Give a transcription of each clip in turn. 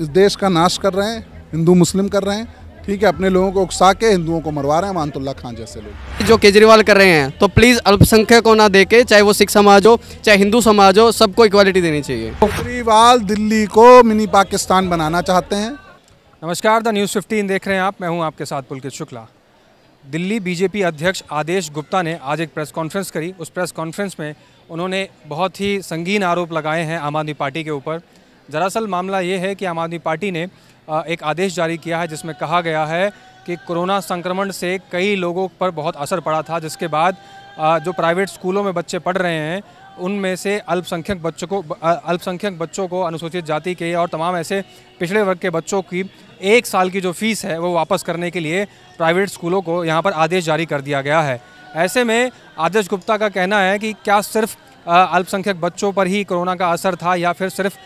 इस देश का नाश कर रहे हैं, हिंदू मुस्लिम कर रहे हैं, ठीक है, अपने लोगों को उकसा के हिंदुओं को मरवा रहे हैं अमानुल्लाह खान जैसे लोग। जो केजरीवाल कर रहे हैं तो प्लीज़ अल्पसंख्यक को ना देके, चाहे वो सिख समाज हो चाहे हिंदू समाज हो, सबको इक्वालिटी देनी चाहिए। केजरीवाल दिल्ली को मिनी पाकिस्तान बनाना चाहते हैं। नमस्कार, द न्यूज़ 15 देख रहे हैं आप, मैं हूँ आपके साथ पुलकित शुक्ला। दिल्ली बीजेपी अध्यक्ष आदेश गुप्ता ने आज एक प्रेस कॉन्फ्रेंस करी। उस प्रेस कॉन्फ्रेंस में उन्होंने बहुत ही संगीन आरोप लगाए हैं आम आदमी पार्टी के ऊपर। दरअसल मामला ये है कि आम आदमी पार्टी ने एक आदेश जारी किया है जिसमें कहा गया है कि कोरोना संक्रमण से कई लोगों पर बहुत असर पड़ा था, जिसके बाद जो प्राइवेट स्कूलों में बच्चे पढ़ रहे हैं उनमें से अल्पसंख्यक बच्चों को अनुसूचित जाति के और तमाम ऐसे पिछड़े वर्ग के बच्चों की 1 साल की जो फीस है वो वापस करने के लिए प्राइवेट स्कूलों को यहाँ पर आदेश जारी कर दिया गया है। ऐसे में आदेश गुप्ता का कहना है कि क्या सिर्फ अल्पसंख्यक बच्चों पर ही कोरोना का असर था या फिर सिर्फ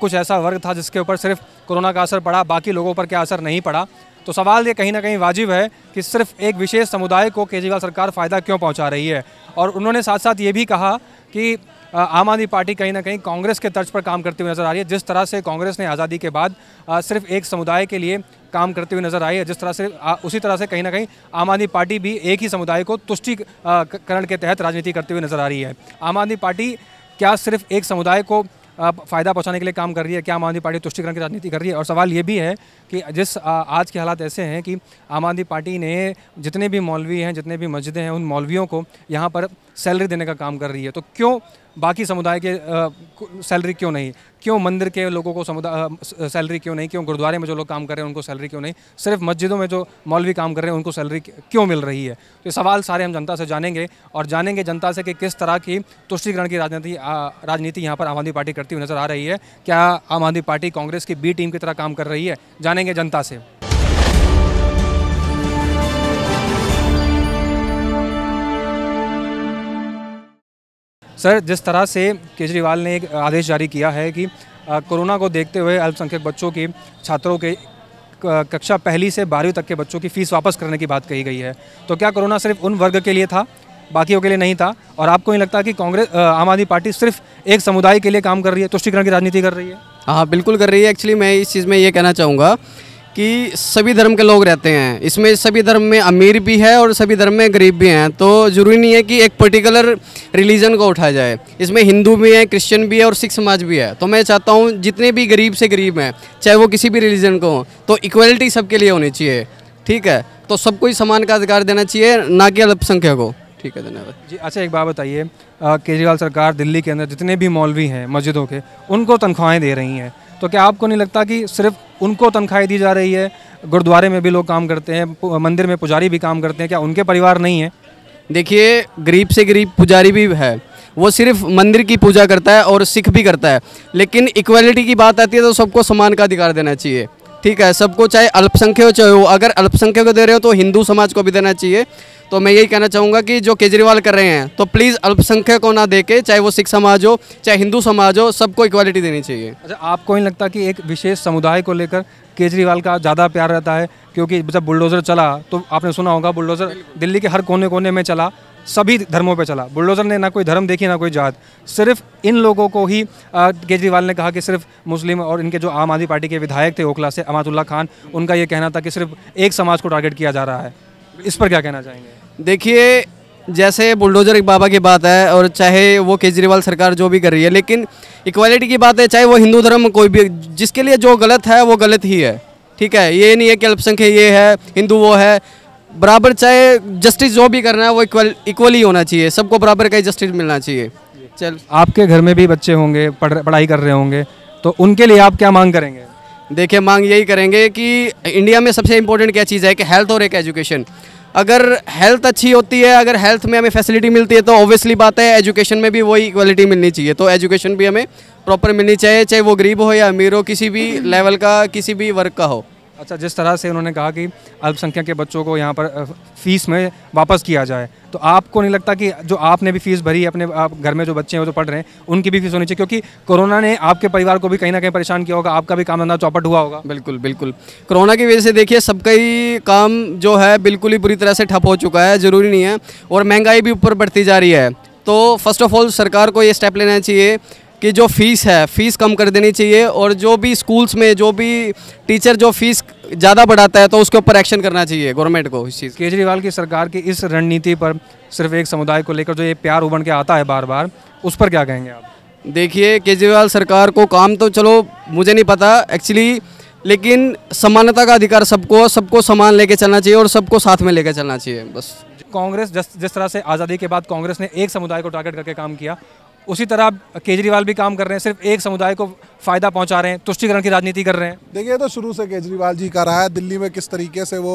कुछ ऐसा वर्ग था जिसके ऊपर सिर्फ कोरोना का असर पड़ा, बाकी लोगों पर क्या असर नहीं पड़ा। तो सवाल ये कहीं ना कहीं वाजिब है कि सिर्फ एक विशेष समुदाय को केजरीवाल सरकार फ़ायदा क्यों पहुंचा रही है। और उन्होंने साथ साथ ये भी कहा कि आम आदमी पार्टी कहीं ना कहीं कांग्रेस के तर्ज पर काम करती हुई नज़र आ रही है। जिस तरह से कांग्रेस ने आज़ादी के बाद सिर्फ एक समुदाय के लिए काम करती हुई नज़र आई है, जिस तरह से उसी तरह से कहीं ना कहीं आम आदमी पार्टी भी एक ही समुदाय को तुष्टिकरण के तहत राजनीति करती हुई नज़र आ रही है। आम आदमी पार्टी क्या सिर्फ एक समुदाय को फ़ायदा पहुंचाने के लिए काम कर रही है? क्या आम आदमी पार्टी तुष्टिकरण की राजनीति कर रही है? और सवाल ये भी है कि जिस आज के हालात ऐसे हैं कि आम आदमी पार्टी ने जितने भी मौलवी हैं, जितने भी मस्जिदें हैं, उन मौलवियों को यहाँ पर सैलरी देने का काम कर रही है, तो क्यों बाकी समुदाय के सैलरी क्यों नहीं? क्यों मंदिर के लोगों को सैलरी क्यों नहीं? क्यों गुरुद्वारे में जो लोग काम कर रहे हैं उनको सैलरी क्यों नहीं? सिर्फ मस्जिदों में जो मौलवी काम कर रहे हैं उनको सैलरी क्यों मिल रही है? तो ये सवाल सारे हम जनता से जानेंगे और जानेंगे जनता से कि किस तरह की तुष्टिकरण की राजनीति यहाँ पर आम आदमी पार्टी करती हुई नज़र आ रही है। क्या आम आदमी पार्टी कांग्रेस की बी टीम की तरह काम कर रही है? जानेंगे जनता से। सर, जिस तरह से केजरीवाल ने एक आदेश जारी किया है कि कोरोना को देखते हुए अल्पसंख्यक बच्चों की छात्रों के कक्षा पहली से 12वीं तक के बच्चों की फ़ीस वापस करने की बात कही गई है, तो क्या कोरोना सिर्फ उन वर्ग के लिए था, बाकियों के लिए नहीं था? और आपको नहीं लगता कि कांग्रेस आम आदमी पार्टी सिर्फ एक समुदाय के लिए काम कर रही है, तुष्टिकरण की राजनीति कर रही है? हाँ, बिल्कुल कर रही है। एक्चुअली मैं इस चीज़ में ये कहना चाहूँगा कि सभी धर्म के लोग रहते हैं इसमें, सभी धर्म में अमीर भी है और सभी धर्म में गरीब भी हैं, तो ज़रूरी नहीं है कि एक पर्टिकुलर रिलीजन को उठाया जाए। इसमें हिंदू भी हैं, क्रिश्चियन भी है और सिख समाज भी है। तो मैं चाहता हूँ जितने भी गरीब से गरीब हैं, चाहे वो किसी भी रिलीजन को हो, तो इक्वलिटी सबके लिए होनी चाहिए। ठीक है, तो सबको ही समान का अधिकार देना चाहिए, ना कि अल्पसंख्यक को। ठीक है, धन्यवाद जी। अच्छा, एक बात बताइए, केजरीवाल सरकार दिल्ली के अंदर जितने भी मौलवी हैं मस्जिदों के, उनको तनख्वाहें दे रही हैं, तो क्या आपको नहीं लगता कि सिर्फ उनको तनख्वाहें दी जा रही है? गुरुद्वारे में भी लोग काम करते हैं, मंदिर में पुजारी भी काम करते हैं, क्या उनके परिवार नहीं है? देखिए, गरीब से गरीब पुजारी भी है, वो सिर्फ मंदिर की पूजा करता है और सिख भी करता है, लेकिन इक्वालिटी की बात आती है तो सबको समान का अधिकार देना चाहिए। ठीक है, सबको, चाहे अल्पसंख्यक हो चाहे वो, अगर अल्पसंख्यक को दे रहे हो तो हिंदू समाज को भी देना चाहिए। तो मैं यही कहना चाहूँगा कि जो केजरीवाल कर रहे हैं तो प्लीज़ अल्पसंख्यक को ना देके, चाहे वो सिख समाज हो चाहे हिंदू समाज हो, सबको इक्वालिटी देनी चाहिए। अच्छा, आपको नहीं लगता कि एक विशेष समुदाय को लेकर केजरीवाल का ज़्यादा प्यार रहता है? क्योंकि जब बुलडोज़र चला तो आपने सुना होगा, बुलडोज़र दिल्ली के हर कोने कोने में चला, सभी धर्मों पे चला। बुलडोज़र ने ना कोई धर्म देखी ना कोई जात, सिर्फ इन लोगों को ही केजरीवाल ने कहा कि सिर्फ मुस्लिम, और इनके जो आम आदमी पार्टी के विधायक थे ओखला से अमानुल्लाह खान, उनका ये कहना था कि सिर्फ एक समाज को टारगेट किया जा रहा है। इस पर क्या कहना चाहेंगे? देखिए, जैसे बुलडोज़र एक बाबा की बात है, और चाहे वो केजरीवाल सरकार जो भी कर रही है, लेकिन इक्वालिटी की बात है, चाहे वो हिंदू धर्म कोई भी, जिसके लिए जो गलत है वो गलत ही है। ठीक है, ये नहीं है कि अल्पसंख्यक ये है, हिंदू वो है, बराबर, चाहे जस्टिस जो भी करना है वो इक्वली होना चाहिए, सबको बराबर का जस्टिस मिलना चाहिए। चल, आपके घर में भी बच्चे होंगे, पढ़ाई कर रहे होंगे, तो उनके लिए आप क्या मांग करेंगे? देखिए, मांग यही करेंगे कि इंडिया में सबसे इम्पोर्टेंट क्या चीज़ है कि हेल्थ और एक एजुकेशन। अगर हेल्थ अच्छी होती है, अगर हेल्थ में हमें फैसिलिटी मिलती है, तो ऑब्वियसली बात है एजुकेशन में भी वही इक्वालिटी मिलनी चाहिए। तो एजुकेशन भी हमें प्रॉपर मिलनी चाहिए, चाहे वो गरीब हो या अमीर हो, किसी भी लेवल का, किसी भी वर्ग का हो। अच्छा, जिस तरह से उन्होंने कहा कि अल्पसंख्यक के बच्चों को यहाँ पर फ़ीस में वापस किया जाए, तो आपको नहीं लगता कि जो आपने भी फ़ीस भरी है, अपने घर में जो बच्चे हैं वो तो पढ़ रहे हैं, उनकी भी फ़ीस होनी चाहिए? क्योंकि कोरोना ने आपके परिवार को भी कहीं ना कहीं परेशान किया होगा, आपका भी काम धंधा चौपट हुआ होगा। बिल्कुल बिल्कुल, कोरोना की वजह से देखिए सबका ही काम जो है बिल्कुल ही बुरी तरह से ठप हो चुका है, ज़रूरी नहीं है, और महंगाई भी ऊपर बढ़ती जा रही है। तो फर्स्ट ऑफ ऑल सरकार को ये स्टेप लेना चाहिए कि जो फ़ीस है फ़ीस कम कर देनी चाहिए और जो भी स्कूल्स में जो भी टीचर जो फ़ीस ज़्यादा बढ़ाता है तो उसके ऊपर एक्शन करना चाहिए गवर्नमेंट को इस चीज़। केजरीवाल की सरकार की इस रणनीति पर सिर्फ एक समुदाय को लेकर जो ये प्यार उबड़ के आता है बार बार, उस पर क्या कहेंगे आप? देखिए, केजरीवाल सरकार को काम तो चलो मुझे नहीं पता एक्चुअली, लेकिन समानता का अधिकार सबको समान लेके चलना चाहिए और सबको साथ में लेके चलना चाहिए बस। कांग्रेस जिस तरह से आज़ादी के बाद कांग्रेस ने एक समुदाय को टारगेट करके काम किया, उसी तरह केजरीवाल भी काम कर रहे हैं, सिर्फ एक समुदाय को फ़ायदा पहुंचा रहे हैं, तुष्टिकरण की राजनीति कर रहे हैं। देखिए, तो शुरू से केजरीवाल जी का रहा है दिल्ली में किस तरीके से वो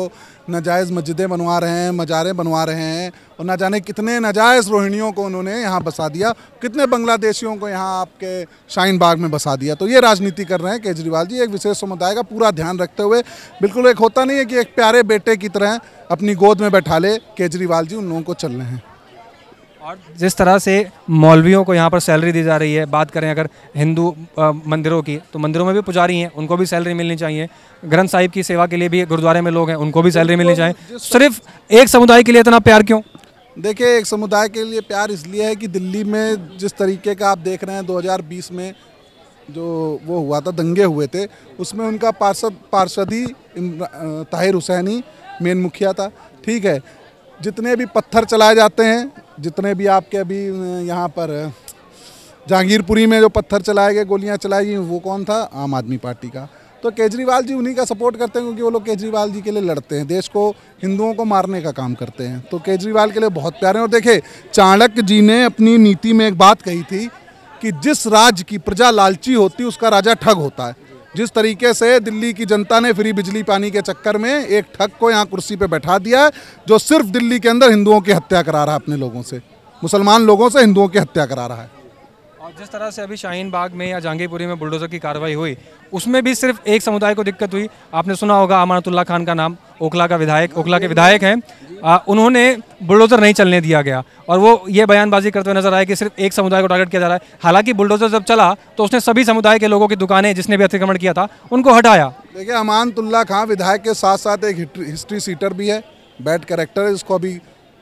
नाजायज़ मस्जिदें बनवा रहे हैं, मज़ारे बनवा रहे हैं, और ना जाने कितने नाजायज़ रोहिणियों को उन्होंने यहाँ बसा दिया, कितने बांग्लादेशियों को यहाँ आपके शाहीन बाग में बसा दिया। तो ये राजनीति कर रहे हैं केजरीवाल जी, एक विशेष समुदाय का पूरा ध्यान रखते हुए। बिल्कुल एक होता नहीं है कि एक प्यारे बेटे की तरह अपनी गोद में बैठा ले केजरीवाल जी, उन लोगों को चल रहे हैं। और जिस तरह से मौलवियों को यहाँ पर सैलरी दी जा रही है, बात करें अगर हिंदू मंदिरों की तो मंदिरों में भी पुजारी हैं, उनको भी सैलरी मिलनी चाहिए, ग्रंथ साहिब की सेवा के लिए भी गुरुद्वारे में लोग हैं, उनको भी सैलरी मिलनी चाहिए। सिर्फ एक समुदाय के लिए इतना प्यार क्यों? देखिए, एक समुदाय के लिए प्यार इसलिए है कि दिल्ली में जिस तरीके का आप देख रहे हैं 2020 में जो वो हुआ था, दंगे हुए थे, उसमें उनका पार्षद ही ताहिर हुसैनी मेन मुखिया था, ठीक है। जितने भी पत्थर चलाए जाते हैं, जितने भी आपके अभी यहाँ पर जहांगीरपुरी में जो पत्थर चलाए गए, गोलियाँ चलाई गई, वो कौन था? आम आदमी पार्टी का। तो केजरीवाल जी उन्हीं का सपोर्ट करते हैं क्योंकि वो लोग केजरीवाल जी के लिए लड़ते हैं, देश को हिंदुओं को मारने का काम करते हैं। तो केजरीवाल के लिए बहुत प्यारे हैं। और देखिए, चाणक्य जी ने अपनी नीति में एक बात कही थी कि जिस राज्य की प्रजा लालची होती उसका राजा ठग होता है। जिस तरीके से दिल्ली की जनता ने फ्री बिजली पानी के चक्कर में एक ठग को यहाँ कुर्सी पे बैठा दिया है, जो सिर्फ दिल्ली के अंदर हिंदुओं की हत्या करा रहा है, अपने लोगों से, मुसलमान लोगों से हिंदुओं की हत्या करा रहा है। और जिस तरह से अभी शाहीन बाग में या जहांगीरपुरी में बुलडोजर की कार्रवाई हुई, उसमें भी सिर्फ एक समुदाय को दिक्कत हुई। आपने सुना होगा अमानतुल्लाह खान का नाम, ओखला के विधायक हैं, उन्होंने बुलडोज़र नहीं चलने दिया गया और वो ये बयानबाजी करते हुए नजर आए कि सिर्फ एक समुदाय को टारगेट किया जा रहा है। हालांकि बुलडोज़र जब चला तो उसने सभी समुदाय के लोगों की दुकानें, जिसने भी अतिक्रमण किया था, उनको हटाया। देखिए, अमानतुल्लाह खान विधायक के साथ साथ एक हिस्ट्री सीटर भी है, बैड कैरेक्टर है, इसको अभी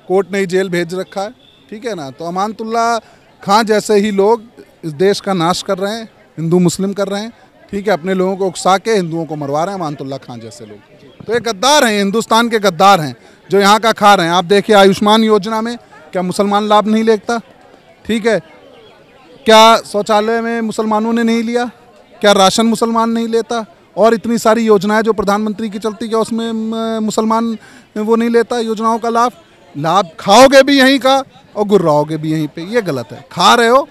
कोर्ट ने जेल भेज रखा है, ठीक है ना। तो अमानतुल्लाह खान जैसे ही लोग इस देश का नाश कर रहे हैं, हिंदू मुस्लिम कर रहे हैं, ठीक है, अपने लोगों को उकसा के हिंदुओं को मरवा रहे हैं अमानतुल्लाह खान जैसे लोग। तो ये गद्दार हैं, हिंदुस्तान के गद्दार हैं, जो यहाँ का खा रहे हैं। आप देखिए, आयुष्मान योजना में क्या मुसलमान लाभ नहीं लेता? ठीक है, क्या शौचालय में मुसलमानों ने नहीं लिया? क्या राशन मुसलमान नहीं लेता? और इतनी सारी योजनाएँ जो प्रधानमंत्री की चलती, क्या उसमें मुसलमान वो नहीं लेता योजनाओं का लाभ? खाओगे भी यहीं का और गुर्राओगे भी यहीं पर, ये गलत है। खा रहे हो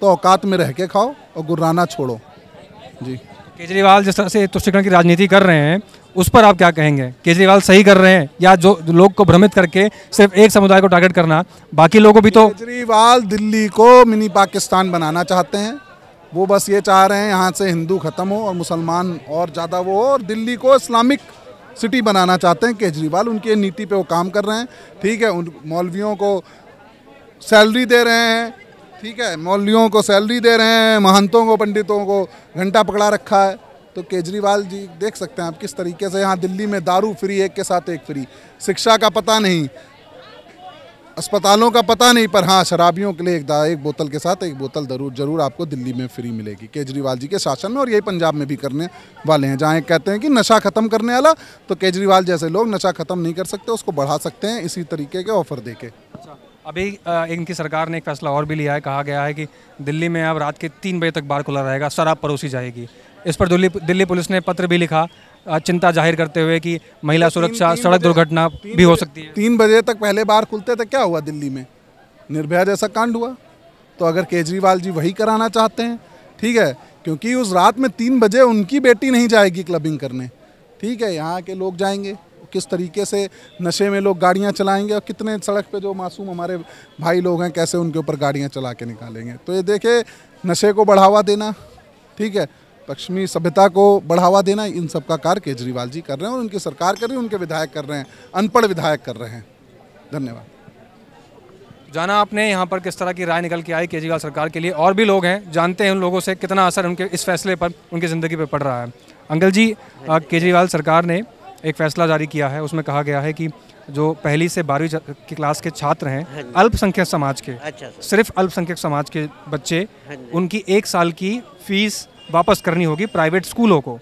तो औकात में रह के खाओ और गुर्राना छोड़ो जी। केजरीवाल जिस तरह से तुष्टिकरण की राजनीति कर रहे हैं, उस पर आप क्या कहेंगे? केजरीवाल सही कर रहे हैं या जो लोग को भ्रमित करके सिर्फ एक समुदाय को टारगेट करना, बाकी लोगों भी? तो केजरीवाल दिल्ली को मिनी पाकिस्तान बनाना चाहते हैं, वो बस ये चाह रहे हैं यहाँ से हिंदू खत्म हो और मुसलमान और ज़्यादा वो हो, और दिल्ली को इस्लामिक सिटी बनाना चाहते हैं केजरीवाल। उनकी नीति पर वो काम कर रहे हैं, ठीक है। उन मौलवियों को सैलरी दे रहे हैं, ठीक है, मौलवियों को सैलरी दे रहे हैं, महंतों को, पंडितों को घंटा पकड़ा रखा है। तो केजरीवाल जी देख सकते हैं आप किस तरीके से यहाँ दिल्ली में दारू फ्री, एक के साथ एक फ्री, शिक्षा का पता नहीं, अस्पतालों का पता नहीं, पर हाँ शराबियों के लिए एक बोतल के साथ एक बोतल जरूर आपको दिल्ली में फ्री मिलेगी केजरीवाल जी के शासन में। और यही पंजाब में भी करने वाले हैं, जहाँ कहते हैं कि नशा ख़त्म करने वाला, तो केजरीवाल जैसे लोग नशा ख़त्म नहीं कर सकते, उसको बढ़ा सकते हैं इसी तरीके के ऑफर दे के। अभी इनकी सरकार ने एक फैसला और भी लिया है, कहा गया है कि दिल्ली में अब रात के 3 बजे तक बार खुला रहेगा, शराब परोसी जाएगी। इस पर दिल्ली पुलिस ने पत्र भी लिखा, चिंता जाहिर करते हुए कि महिला सुरक्षा, सड़क दुर्घटना भी हो सकती है। 3 बजे तक पहले बार खुलते थे, क्या हुआ दिल्ली में? निर्भया जैसा कांड हुआ। तो अगर केजरीवाल जी वही कराना चाहते हैं, ठीक है, क्योंकि उस रात में 3 बजे उनकी बेटी नहीं जाएगी क्लबिंग करने, ठीक है, यहाँ के लोग जाएंगे। किस तरीके से नशे में लोग गाड़ियां चलाएंगे और कितने सड़क पे जो मासूम हमारे भाई लोग हैं, कैसे उनके ऊपर गाड़ियां चला के निकालेंगे। तो ये देखे, नशे को बढ़ावा देना, ठीक है, पश्चिमी सभ्यता को बढ़ावा देना, इन सब का कार्य केजरीवाल जी कर रहे हैं और उनकी सरकार कर रही है, उनके विधायक कर रहे हैं, अनपढ़ विधायक कर रहे हैं। धन्यवाद। जाना आपने यहाँ पर किस तरह की राय निकल के आई केजरीवाल सरकार के लिए, और भी लोग हैं, जानते हैं उन लोगों से कितना असर उनके इस फैसले पर उनकी ज़िंदगी पर पड़ रहा है। अंकल जी, केजरीवाल सरकार ने एक फैसला जारी किया है, उसमें कहा गया है कि जो पहली से 12वीं की क्लास के छात्र हैं अल्पसंख्यक समाज के, सिर्फ अल्पसंख्यक समाज के बच्चे, उनकी 1 साल की फीस वापस करनी होगी प्राइवेट स्कूलों को।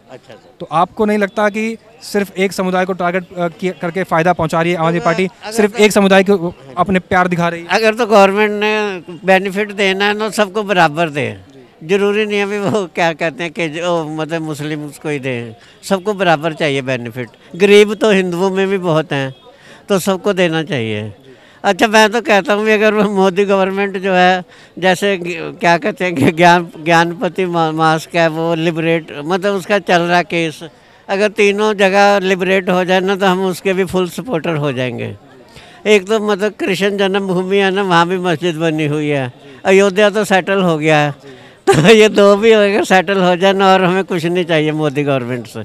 तो आपको नहीं लगता कि सिर्फ एक समुदाय को टारगेट करके फ़ायदा पहुंचा रही है आम आदमी पार्टी, सिर्फ एक समुदाय को अपने प्यार दिखा रही है? अगर तो गवर्नमेंट ने बेनिफिट देना है ना सबको बराबर दे, जरूरी नहीं अभी वो क्या कहते हैं कि जो मतलब मुस्लिम को ही दें, सबको बराबर चाहिए बेनिफिट। गरीब तो हिंदुओं में भी बहुत हैं तो सबको देना चाहिए। अच्छा मैं तो कहता हूँ अगर मोदी गवर्नमेंट जो है जैसे क्या कहते हैं कि ज्ञानपति मास्क है वो लिबरेट मतलब उसका चल रहा केस, अगर तीनों जगह लिबरेट हो जाए ना तो हम उसके भी फुल सपोर्टर हो जाएंगे। एक तो मतलब कृष्ण जन्मभूमि है ना, वहाँ भी मस्जिद बनी हुई है, अयोध्या तो सेटल हो गया है, तो ये दो भी अगर सेटल हो जाए ना और हमें कुछ नहीं चाहिए मोदी गवर्नमेंट से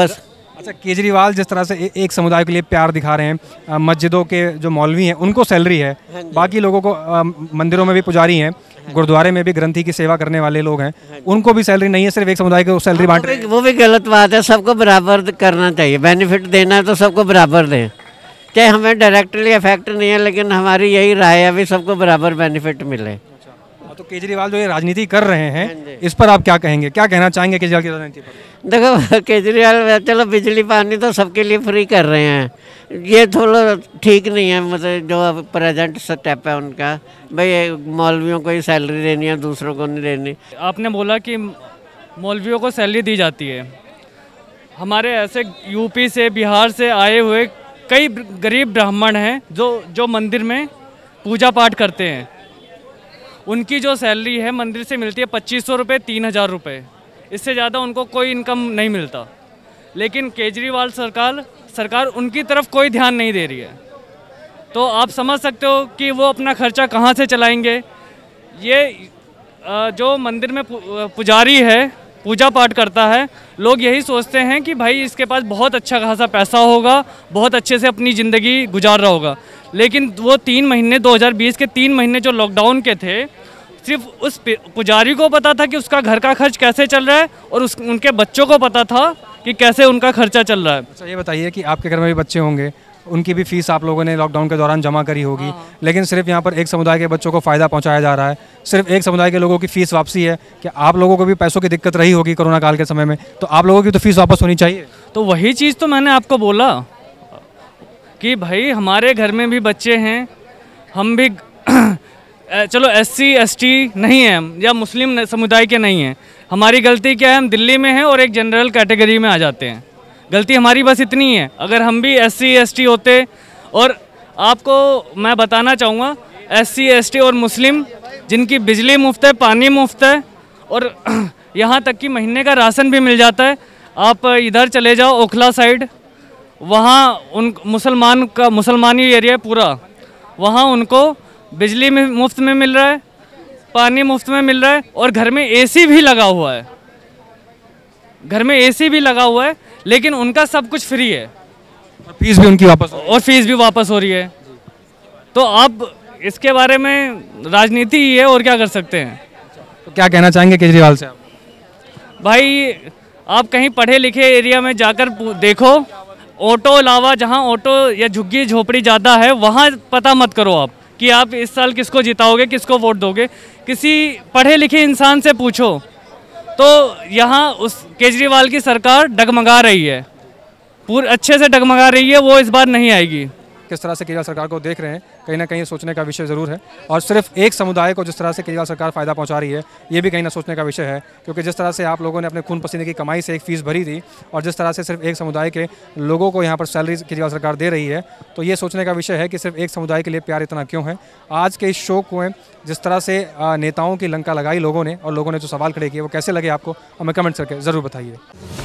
बस। अच्छा केजरीवाल जिस तरह से एक समुदाय के लिए प्यार दिखा रहे हैं, मस्जिदों के जो मौलवी हैं उनको सैलरी है, बाकी लोगों को मंदिरों में भी पुजारी हैं, गुरुद्वारे में भी ग्रंथी की सेवा करने वाले लोग हैं उनको भी सैलरी नहीं है, सिर्फ एक समुदाय को सैलरी बांट रहे हैं। वो भी गलत बात है, सबको बराबर करना चाहिए, बेनिफिट देना है तो सबको बराबर दें, चाहे हमें डायरेक्टली इफेक्ट नहीं है लेकिन हमारी यही राय है अभी सबको बराबर बेनिफिट मिले। तो केजरीवाल जो ये राजनीति कर रहे हैं इस पर आप क्या कहेंगे, क्या कहना चाहेंगे केजरीवाल की राजनीति पर? देखो केजरीवाल चलो बिजली पानी तो सबके लिए फ्री कर रहे हैं, ये थोड़ा ठीक नहीं है मतलब जो अब प्रेजेंट स्टेप है उनका, भाई मौलवियों को ही सैलरी देनी है दूसरों को नहीं देनी। आपने बोला कि मौलवियों को सैलरी दी जाती है, हमारे ऐसे यूपी से बिहार से आए हुए कई गरीब ब्राह्मण हैं जो मंदिर में पूजा पाठ करते हैं, उनकी जो सैलरी है मंदिर से मिलती है 2500 रुपये, 3000 रुपये, इससे ज़्यादा उनको कोई इनकम नहीं मिलता। लेकिन केजरीवाल सरकार उनकी तरफ कोई ध्यान नहीं दे रही है, तो आप समझ सकते हो कि वो अपना खर्चा कहाँ से चलाएंगे। ये जो मंदिर में पुजारी है पूजा पाठ करता है, लोग यही सोचते हैं कि भाई इसके पास बहुत अच्छा खासा पैसा होगा, बहुत अच्छे से अपनी ज़िंदगी गुजार रहा होगा। लेकिन वो 3 महीने 2020 के 3 महीने जो लॉकडाउन के थे, सिर्फ उस पुजारी को पता था कि उसका घर का खर्च कैसे चल रहा है और उनके बच्चों को पता था कि कैसे उनका खर्चा चल रहा है। अच्छा ये बताइए कि आपके घर में भी बच्चे होंगे, उनकी भी फीस आप लोगों ने लॉकडाउन के दौरान जमा करी होगी, लेकिन सिर्फ यहाँ पर एक समुदाय के बच्चों को फ़ायदा पहुँचाया जा रहा है, सिर्फ एक समुदाय के लोगों की फ़ीस वापसी है। कि आप लोगों को भी पैसों की दिक्कत रही होगी कोरोना काल के समय में, तो आप लोगों की तो फ़ीस वापस होनी चाहिए। तो वही चीज़ तो मैंने आपको बोला कि भाई हमारे घर में भी बच्चे हैं, हम भी चलो SC ST नहीं हैं हम, या मुस्लिम समुदाय के नहीं हैं, हमारी गलती क्या है, हम दिल्ली में हैं और एक जनरल कैटेगरी में आ जाते हैं, गलती हमारी बस इतनी है। अगर हम भी SC ST होते, और आपको मैं बताना चाहूँगा SC ST और मुस्लिम जिनकी बिजली मुफ्त है, पानी मुफ्त है और यहाँ तक कि महीने का राशन भी मिल जाता है। आप इधर चले जाओ ओखला साइड, वहाँ उन मुसलमानी एरिया पूरा, वहाँ उनको बिजली में मुफ्त में मिल रहा है, पानी मुफ्त में मिल रहा है और घर में AC भी लगा हुआ है, घर में AC भी लगा हुआ है, लेकिन उनका सब कुछ फ्री है और फीस भी उनकी वापस हो रही है। तो अब इसके बारे में राजनीति ही है और क्या कर सकते हैं। तो क्या कहना चाहेंगे केजरीवाल से आप? भाई आप कहीं पढ़े लिखे एरिया में जाकर देखो, ऑटो अलावा जहां ऑटो या झुग्गी झोपड़ी ज़्यादा है वहां पता मत करो आप कि आप इस साल किसको जिताओगे, किसको वोट दोगे। किसी पढ़े लिखे इंसान से पूछो। तो यहां उस केजरीवाल की सरकार डगमगा रही है, पूरे अच्छे से डगमगा रही है, वो इस बार नहीं आएगी। किस तरह से केजरीवाल सरकार को देख रहे हैं कहीं ना कहीं सोचने का विषय ज़रूर है, और सिर्फ एक समुदाय को जिस तरह से केजरीवाल सरकार फ़ायदा पहुंचा रही है ये भी कहीं ना सोचने का विषय है, क्योंकि जिस तरह से आप लोगों ने अपने खून पसीने की कमाई से एक फ़ीस भरी थी और जिस तरह से सिर्फ एक समुदाय के लोगों को यहाँ पर सैलरी केजरीवाल सरकार दे रही है, तो ये सोचने का विषय है कि सिर्फ एक समुदाय के लिए प्यार इतना क्यों है। आज के इस शो को जिस तरह से नेताओं की लंका लगाई लोगों ने और लोगों ने जो सवाल खड़े किए वो कैसे लगे आपको हमें कमेंट करके ज़रूर बताइए।